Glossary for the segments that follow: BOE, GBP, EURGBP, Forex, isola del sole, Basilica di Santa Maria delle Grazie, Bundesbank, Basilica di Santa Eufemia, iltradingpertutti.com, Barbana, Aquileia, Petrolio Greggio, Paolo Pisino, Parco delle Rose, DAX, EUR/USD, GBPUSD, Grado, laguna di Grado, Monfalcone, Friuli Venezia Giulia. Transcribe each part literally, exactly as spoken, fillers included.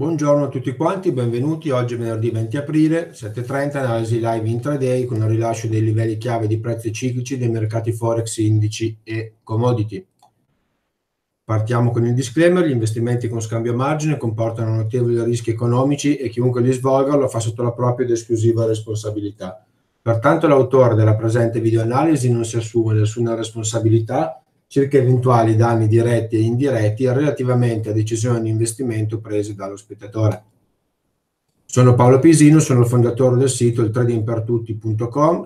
Buongiorno a tutti quanti, benvenuti. Oggi è venerdì venti aprile, sette e trenta, analisi live intraday con il rilascio dei livelli chiave di prezzi ciclici dei mercati forex, indici e commodity. Partiamo con il disclaimer: gli investimenti con scambio a margine comportano notevoli rischi economici e chiunque li svolga lo fa sotto la propria ed esclusiva responsabilità. Pertanto l'autore della presente videoanalisi non si assume nessuna responsabilità circa eventuali danni diretti e indiretti relativamente a decisioni di investimento prese dallo spettatore. Sono Paolo Pisino, sono il fondatore del sito il trading per tutti punto com.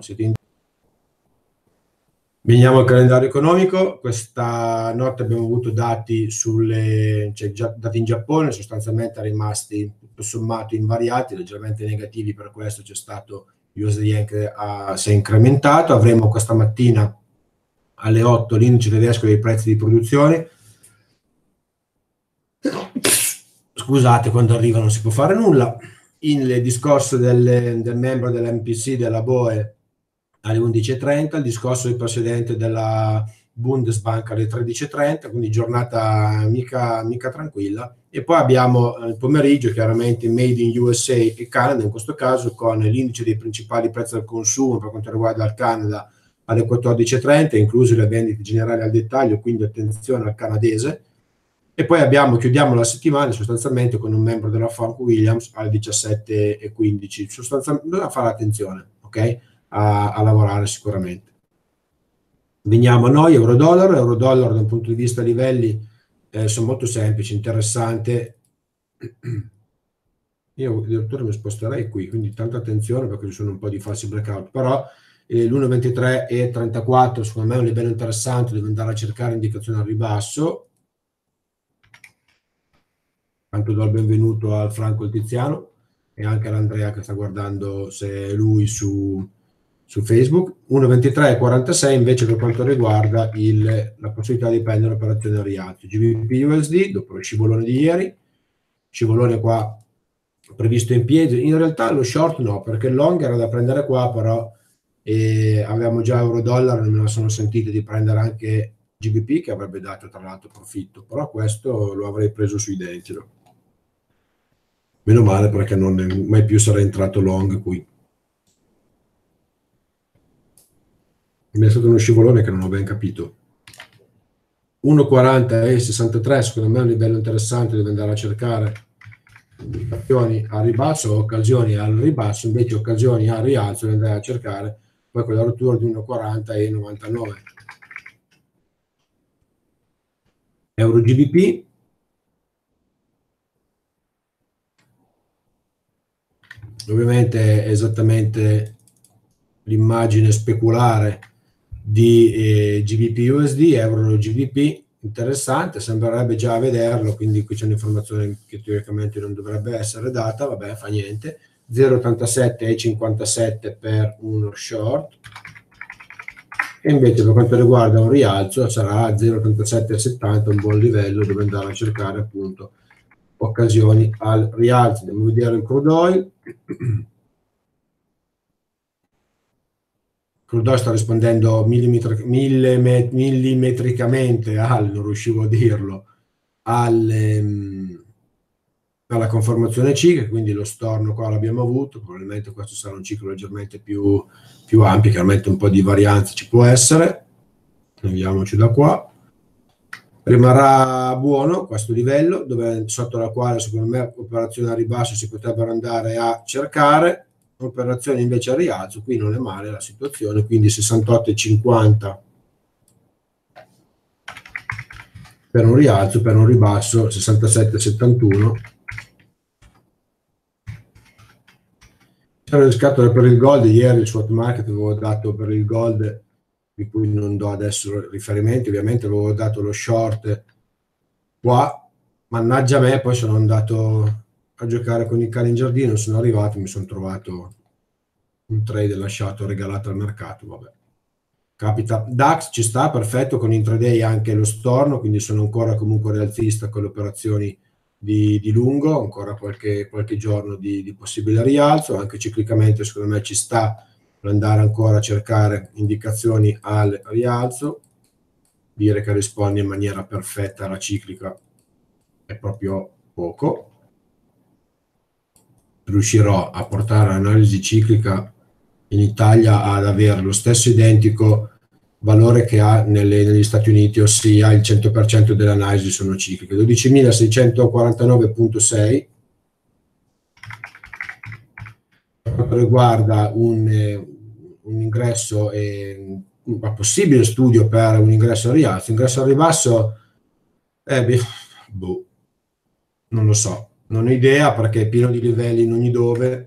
Veniamo al calendario economico. Questa notte abbiamo avuto dati, sulle, cioè, dati in Giappone, sostanzialmente rimasti tutto sommato invariati, leggermente negativi, per questo c'è stato l'U S D che ha, si è incrementato. Avremo questa mattina alle otto l'indice tedesco dei prezzi di produzione. Scusate, quando arriva non si può fare nulla. Il discorso del, del membro dell'M P C della B O E alle undici e trenta, il discorso del presidente della Bundesbank alle tredici e trenta, quindi giornata mica, mica tranquilla. E poi abbiamo il pomeriggio, chiaramente Made in U S A e Canada, in questo caso con l'indice dei principali prezzi al consumo per quanto riguarda il Canada alle quattordici e trenta, incluse le vendite generali al dettaglio, quindi attenzione al canadese. E poi abbiamo, chiudiamo la settimana sostanzialmente con un membro della Frank Williams alle diciassette e quindici, sostanzialmente bisogna fare attenzione, ok? A, a lavorare sicuramente. Veniamo a noi, euro-dollaro. Euro-dollaro da un punto di vista livelli eh, sono molto semplici, interessante. Io addirittura mi sposterei qui, quindi tanta attenzione perché ci sono un po' di falsi blackout, però l'uno virgola ventitré e trentaquattro secondo me è un livello interessante, devo andare a cercare indicazione al ribasso. Tanto do il benvenuto al Franco, il Tiziano, e anche all'Andrea che sta guardando se è lui su, su Facebook. Uno virgola ventitré e quarantasei invece per quanto riguarda il, la possibilità di prendere operazioni a rialzo. G B P U S D dopo lo scivolone di ieri, scivolone qua previsto in piedi, in realtà lo short no, perché il long era da prendere qua, però e avevamo già euro-dollaro, non me la sono sentita di prendere anche G B P, che avrebbe dato tra l'altro profitto, però questo lo avrei preso sui denti. No? Meno male, perché non mai più sarei entrato long qui. Mi è stato uno scivolone che non ho ben capito. uno virgola quaranta e sessantatré secondo me è un livello interessante, devo andare a cercare occasioni al ribasso, occasioni al ribasso, invece occasioni al rialzo, devo andare a cercare poi con la rottura di uno virgola quaranta e novantanove. EURGBP ovviamente è esattamente l'immagine speculare di eh, G B P U S D, EURGBP interessante, sembrerebbe già vederlo, quindi qui c'è un'informazione che teoricamente non dovrebbe essere data, vabbè, fa niente. Zero virgola ottantasette e cinquantasette per uno short, e invece per quanto riguarda un rialzo sarà zero virgola ottantasette e settanta, un buon livello dove andare a cercare appunto occasioni al rialzo. Andiamo a vedere il crude oil. Il crude oil sta rispondendo millimetri, millimet, millimetricamente al, non riuscivo a dirlo, al, alla conformazione ciclica, quindi lo storno qua l'abbiamo avuto, probabilmente questo sarà un ciclo leggermente più, più ampio, chiaramente un po' di varianza ci può essere. Andiamoci da qua. Rimarrà buono questo livello, dove, sotto la quale secondo me operazioni a ribasso si potrebbero andare a cercare. Operazioni invece a rialzo, qui non è male la situazione, quindi sessantotto e cinquanta per un rialzo, per un ribasso sessantasette e settantuno. C'erano le scatole per il gold, ieri il swap market avevo dato per il gold, di cui non do adesso riferimenti, ovviamente avevo dato lo short qua, mannaggia a me, poi sono andato a giocare con i cani in giardino, sono arrivato, mi sono trovato un trade lasciato, regalato al mercato, vabbè, capita. D A X ci sta, perfetto, con intraday anche lo storno, quindi sono ancora comunque rialzista con le operazioni di, di lungo, ancora qualche, qualche giorno di, di possibile rialzo, anche ciclicamente secondo me ci sta per andare ancora a cercare indicazioni al rialzo. Dire che risponde in maniera perfetta alla ciclica è proprio poco. riuscirò a portare l'analisi ciclica in Italia ad avere lo stesso identico valore che ha nelle, negli Stati Uniti, ossia il cento per cento delle analisi sono cicliche. dodicimilaseicentoquarantanove virgola sei quanto riguarda un, eh, un ingresso, eh, un possibile studio per un ingresso al rialzo. Ingresso al ribasso, eh, beh, boh, non lo so, non ho idea, perché è pieno di livelli in ogni dove.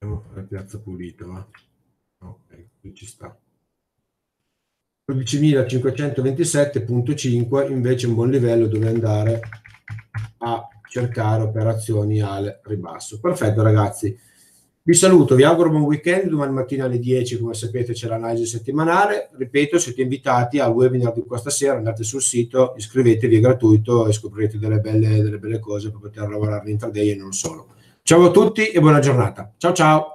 Andiamo a fare piazza pulita, va? Ok, qui ci sta. dodicimilacinquecentoventisette virgola cinque invece un buon livello dove andare a cercare operazioni al ribasso. Perfetto ragazzi, vi saluto, vi auguro buon weekend. Domani mattina alle dieci, come sapete, c'è l'analisi settimanale. Ripeto, siete invitati al webinar di questa sera, andate sul sito, iscrivetevi, è gratuito e scoprirete delle belle, delle belle cose per poter lavorare in intraday e non solo. Ciao a tutti e buona giornata. Ciao ciao!